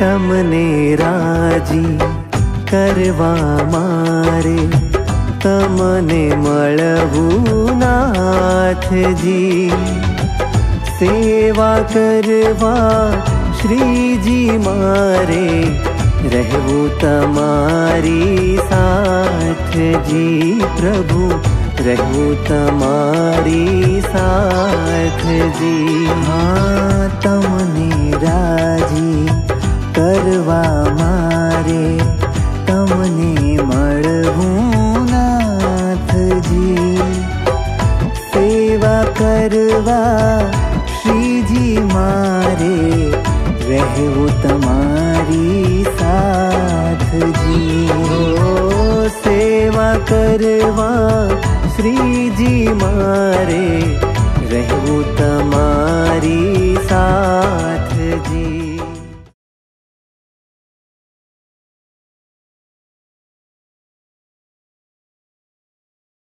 तमने राजी करवा मारे तमने मळवुं नाथजी सेवा करवा श्रीजी मारे रहेवुं तमारी साथजी प्रभु रहेवुं तमारी साथजी। हाँ तमने राजी करवा मारे तमने मळवुं नाथजी सेवा करवा श्रीजी मारे रहेवो तमारी साथजी। ओ सेवा करवा श्रीजी मारे रहेवो तमारी साथजी।